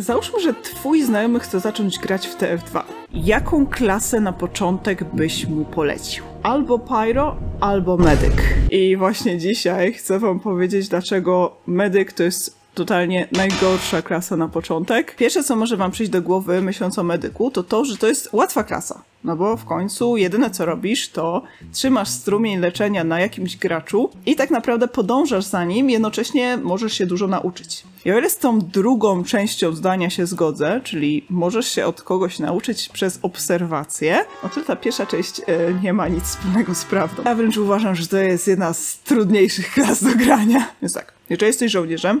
Załóżmy, że twój znajomy chce zacząć grać w TF2. Jaką klasę na początek byś mu polecił? Albo Pyro, albo Medyk. I właśnie dzisiaj chcę wam powiedzieć, dlaczego Medyk to jest totalnie najgorsza klasa na początek. Pierwsze, co może wam przyjść do głowy, myśląc o medyku, to to, że to jest łatwa klasa. No bo w końcu jedyne, co robisz, to trzymasz strumień leczenia na jakimś graczu i tak naprawdę podążasz za nim, jednocześnie możesz się dużo nauczyć. I o ile z tą drugą częścią zdania się zgodzę, czyli możesz się od kogoś nauczyć przez obserwację, o tyle ta pierwsza część nie ma nic wspólnego z prawdą. Ja wręcz uważam, że to jest jedna z trudniejszych klas do grania. Więc tak, jeżeli jesteś żołnierzem,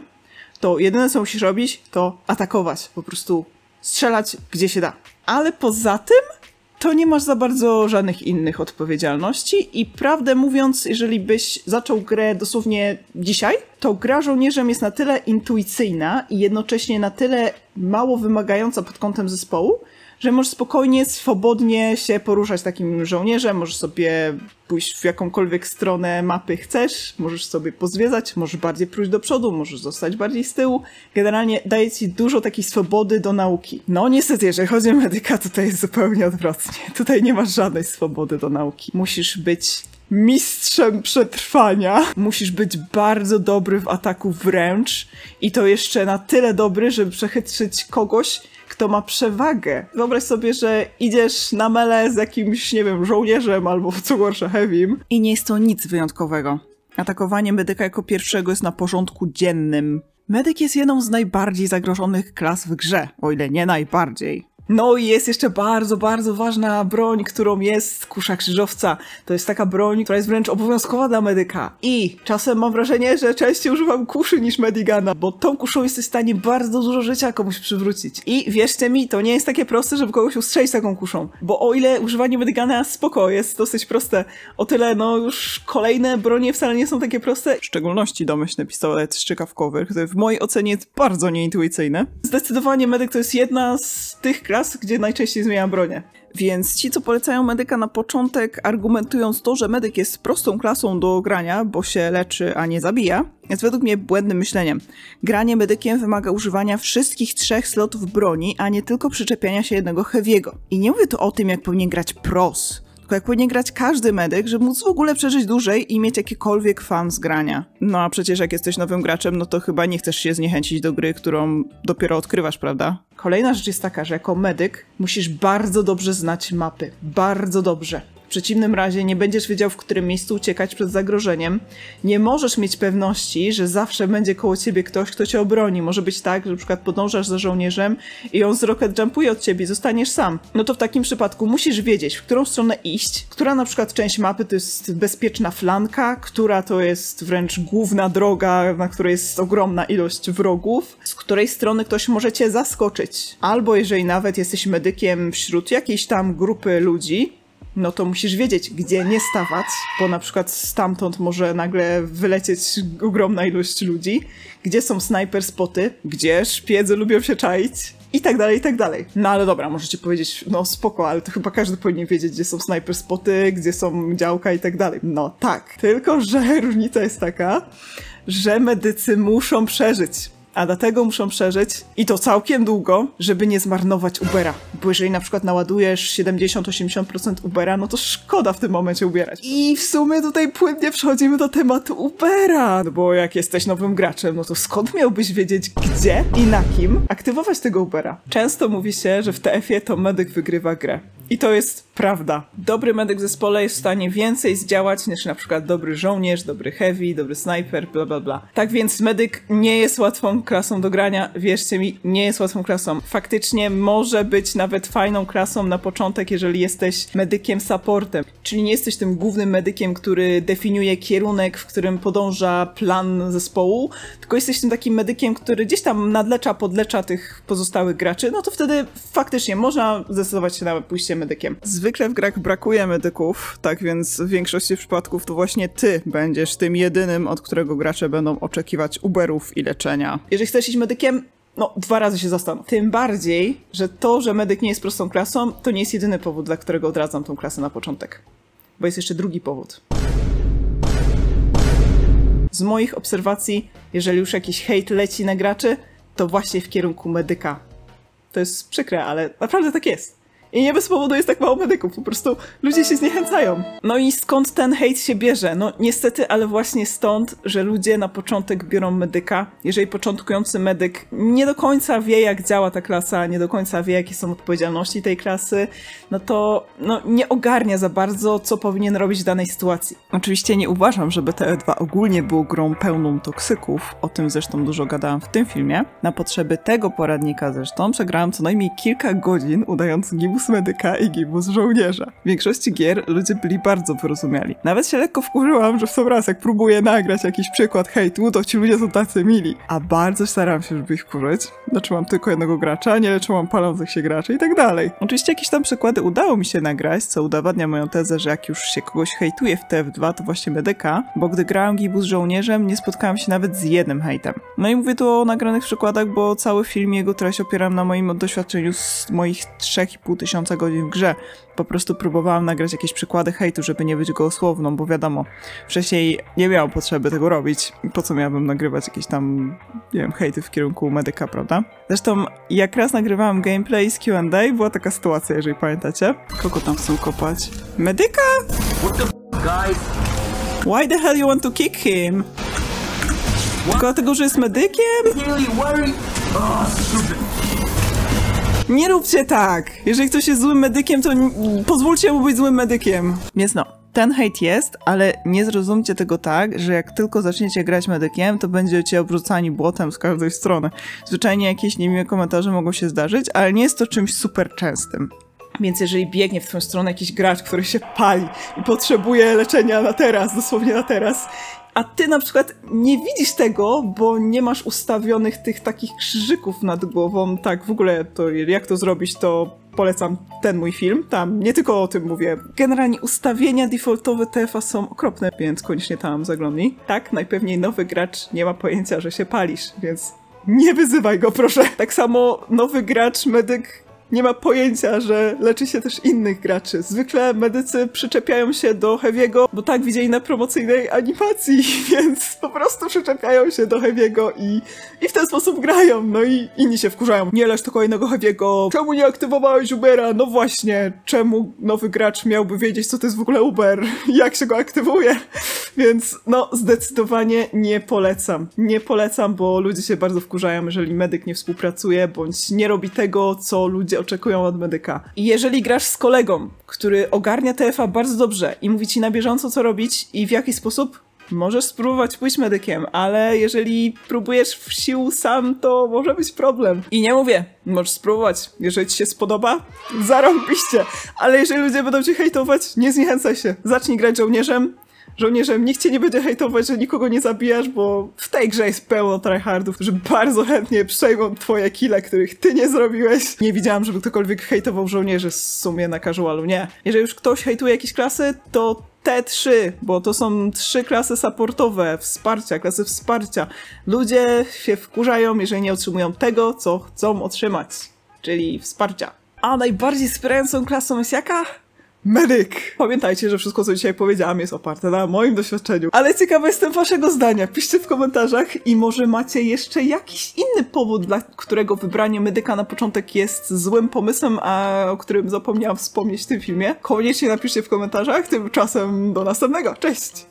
to jedyne, co musisz robić, to atakować, po prostu strzelać, gdzie się da. Ale poza tym, to nie masz za bardzo żadnych innych odpowiedzialności i prawdę mówiąc, jeżeli byś zaczął grę dosłownie dzisiaj, to gra żołnierzem jest na tyle intuicyjna i jednocześnie na tyle mało wymagająca pod kątem zespołu, że możesz spokojnie, swobodnie się poruszać takim żołnierzem, możesz sobie pójść w jakąkolwiek stronę mapy chcesz, możesz sobie pozwiedzać, możesz bardziej pójść do przodu, możesz zostać bardziej z tyłu. Generalnie daje ci dużo takiej swobody do nauki. No niestety, jeżeli chodzi o medyka, tutaj jest zupełnie odwrotnie. Tutaj nie masz żadnej swobody do nauki. Musisz być mistrzem przetrwania. Musisz być bardzo dobry w ataku wręcz i to jeszcze na tyle dobry, żeby przechytrzyć kogoś, kto ma przewagę. Wyobraź sobie, że idziesz na mele z jakimś, nie wiem, żołnierzem albo co gorsza heavym. I nie jest to nic wyjątkowego. Atakowanie medyka jako pierwszego jest na porządku dziennym. Medyk jest jedną z najbardziej zagrożonych klas w grze, o ile nie najbardziej. No i jest jeszcze bardzo, bardzo ważna broń, którą jest kusza krzyżowca. To jest taka broń, która jest wręcz obowiązkowa dla medyka. I czasem mam wrażenie, że częściej używam kuszy niż medigana, bo tą kuszą jesteś w stanie bardzo dużo życia komuś przywrócić. I wierzcie mi, to nie jest takie proste, żeby kogoś ustrzelić taką kuszą. Bo o ile używanie medigana spoko, jest dosyć proste, o tyle no już kolejne bronie wcale nie są takie proste. W szczególności domyślny pistolet strzykawkowy, który w mojej ocenie jest bardzo nieintuicyjny. Zdecydowanie medyk to jest jedna z tych klas, gdzie najczęściej zmieniam bronię. Więc ci, co polecają medyka na początek, argumentując to, że medyk jest prostą klasą do grania, bo się leczy, a nie zabija, jest według mnie błędnym myśleniem. Granie medykiem wymaga używania wszystkich 3 slotów broni, a nie tylko przyczepiania się jednego heavy'ego. I nie mówię tu o tym, jak powinien grać pros, tylko jak powinien grać każdy medyk, żeby móc w ogóle przeżyć dłużej i mieć jakikolwiek fan z grania. No a przecież jak jesteś nowym graczem, no to chyba nie chcesz się zniechęcić do gry, którą dopiero odkrywasz, prawda? Kolejna rzecz jest taka, że jako medyk musisz bardzo dobrze znać mapy. Bardzo dobrze. W przeciwnym razie nie będziesz wiedział, w którym miejscu uciekać przed zagrożeniem. Nie możesz mieć pewności, że zawsze będzie koło ciebie ktoś, kto cię obroni. Może być tak, że na przykład podążasz za żołnierzem i on z rocket jumpuje od ciebie i zostaniesz sam. No to w takim przypadku musisz wiedzieć, w którą stronę iść, która na przykład część mapy to jest bezpieczna flanka, która to jest wręcz główna droga, na której jest ogromna ilość wrogów, z której strony ktoś może cię zaskoczyć. Albo jeżeli nawet jesteś medykiem wśród jakiejś tam grupy ludzi, no to musisz wiedzieć, gdzie nie stawać, bo na przykład stamtąd może nagle wylecieć ogromna ilość ludzi, gdzie są snajper spoty, gdzie szpiedzy lubią się czaić i tak dalej, i tak dalej. No ale dobra, możecie powiedzieć, no spoko, ale to chyba każdy powinien wiedzieć, gdzie są snajper spoty, gdzie są działka i tak dalej. No tak, tylko że różnica jest taka, że medycy muszą przeżyć. A dlatego muszą przeżyć, i to całkiem długo, żeby nie zmarnować Ubera. Bo jeżeli na przykład naładujesz 70–80% Ubera, no to szkoda w tym momencie ubierać. I w sumie tutaj płynnie przechodzimy do tematu Ubera. No bo jak jesteś nowym graczem, no to skąd miałbyś wiedzieć, gdzie i na kim aktywować tego Ubera? Często mówi się, że w TF-ie to medyk wygrywa grę. I to jest prawda. Dobry medyk w zespole jest w stanie więcej zdziałać niż na przykład dobry żołnierz, dobry heavy, dobry snajper, bla bla bla. Tak więc medyk nie jest łatwą klasą do grania, wierzcie mi, nie jest łatwą klasą. Faktycznie może być nawet fajną klasą na początek, jeżeli jesteś medykiem supportem. Czyli nie jesteś tym głównym medykiem, który definiuje kierunek, w którym podąża plan zespołu, tylko jesteś tym takim medykiem, który gdzieś tam nadlecza, podlecza tych pozostałych graczy, no to wtedy faktycznie można zdecydować się na pójście medykiem. Zwykle w grach brakuje medyków, tak więc w większości przypadków to właśnie ty będziesz tym jedynym, od którego gracze będą oczekiwać uberów i leczenia. Jeżeli chcesz iść medykiem, no 2 razy się zastanów. Tym bardziej, że to, że medyk nie jest prostą klasą, to nie jest jedyny powód, dla którego odradzam tą klasę na początek. Bo jest jeszcze drugi powód. Z moich obserwacji, jeżeli już jakiś hejt leci na graczy, to właśnie w kierunku medyka. To jest przykre, ale naprawdę tak jest. I nie bez powodu jest tak mało medyków, po prostu ludzie się zniechęcają. No i skąd ten hejt się bierze? No niestety, ale właśnie stąd, że ludzie na początek biorą medyka. Jeżeli początkujący medyk nie do końca wie, jak działa ta klasa, nie do końca wie, jakie są odpowiedzialności tej klasy, no to nie ogarnia za bardzo, co powinien robić w danej sytuacji. Oczywiście nie uważam, żeby TF2 ogólnie było grą pełną toksyków, o tym zresztą dużo gadałam w tym filmie. Na potrzeby tego poradnika zresztą przegrałam co najmniej kilka godzin, udając gimbus medyka i gimbus żołnierza. W większości gier ludzie byli bardzo wyrozumiali. Nawet się lekko wkurzyłam, że w sam raz jak próbuję nagrać jakiś przykład hejtu, to ci ludzie są tacy mili. A bardzo starałam się, żeby ich wkurzyć. Leczyłam tylko jednego gracza, nie leczyłam palących się graczy i tak dalej. Oczywiście jakieś tam przykłady udało mi się nagrać, co udowadnia moją tezę, że jak już się kogoś hejtuje w TF2, to właśnie medyka, bo gdy grałam gimbus żołnierzem, nie spotkałam się nawet z jednym hejtem. No i mówię tu o nagranych przykładach, bo cały film jego treść opieram na moim doświadczeniu z moich 3,5 tysiąca godzin w grze. Po prostu próbowałam nagrać jakieś przykłady hejtu, żeby nie być gołosłowną, bo wiadomo, wcześniej nie miałam potrzeby tego robić. Po co miałabym nagrywać jakieś tam, nie wiem, hejty w kierunku medyka, prawda? Zresztą jak raz nagrywałam gameplay z Q&A, była taka sytuacja, jeżeli pamiętacie. Kogo tam chcą kopać? Medyka? What the f***, guys? Why the hell you want to kick him? What? Dlatego, że jest medykiem? Nie róbcie tak! Jeżeli ktoś jest złym medykiem, to pozwólcie mu być złym medykiem. Więc ten hejt jest, ale nie zrozumcie tego tak, że jak tylko zaczniecie grać medykiem, to będziecie obrzucani błotem z każdej strony. Zwyczajnie jakieś niemiłe komentarze mogą się zdarzyć, ale nie jest to czymś super częstym. Więc jeżeli biegnie w twoją stronę jakiś gracz, który się pali i potrzebuje leczenia na teraz, dosłownie na teraz, a ty na przykład nie widzisz tego, bo nie masz ustawionych tych takich krzyżyków nad głową, tak w ogóle to jak to zrobić, to polecam ten mój film, tam nie tylko o tym mówię. Generalnie ustawienia defaultowe TF-a są okropne, więc koniecznie tam zaglądnij. Tak, najpewniej nowy gracz nie ma pojęcia, że się palisz, więc nie wyzywaj go, proszę. Tak samo nowy gracz, medyk, nie ma pojęcia, że leczy się też innych graczy. Zwykle medycy przyczepiają się do Heavy'ego, bo tak widzieli na promocyjnej animacji, więc po prostu przyczepiają się do Heavy'ego i w ten sposób grają. No i inni się wkurzają. Nie lecz tylko innego Heavy'ego. Czemu nie aktywowałeś Ubera? No właśnie, czemu nowy gracz miałby wiedzieć, co to jest w ogóle Uber? Jak się go aktywuje? Więc zdecydowanie nie polecam. Nie polecam, bo ludzie się bardzo wkurzają, jeżeli medyk nie współpracuje, bądź nie robi tego, co ludzie oczekują od medyka. I jeżeli grasz z kolegą, który ogarnia TF-a bardzo dobrze i mówi ci na bieżąco, co robić i w jaki sposób, możesz spróbować pójść medykiem, ale jeżeli próbujesz w sił sam, to może być problem. I nie mówię, możesz spróbować. Jeżeli ci się spodoba, zarąbiście. Ale jeżeli ludzie będą cię hejtować, nie zniechęcaj się. Zacznij grać żołnierzem. Żołnierzem nikt cię nie będzie hejtować, że nikogo nie zabijasz, bo w tej grze jest pełno tryhardów, którzy bardzo chętnie przejmą twoje kile, których ty nie zrobiłeś. Nie widziałam, żeby ktokolwiek hejtował żołnierzy w sumie na casualu, nie. Jeżeli już ktoś hejtuje jakieś klasy, to te trzy, bo to są trzy klasy supportowe, klasy wsparcia. Ludzie się wkurzają, jeżeli nie otrzymują tego, co chcą otrzymać, czyli wsparcia. A najbardziej wspierającą klasą jest jaka? Medyk! Pamiętajcie, że wszystko, co dzisiaj powiedziałam, jest oparte na moim doświadczeniu. Ale ciekawa jestem waszego zdania. Piszcie w komentarzach i może macie jeszcze jakiś inny powód, dla którego wybranie medyka na początek jest złym pomysłem, a o którym zapomniałam wspomnieć w tym filmie. Koniecznie napiszcie w komentarzach. Tymczasem do następnego. Cześć!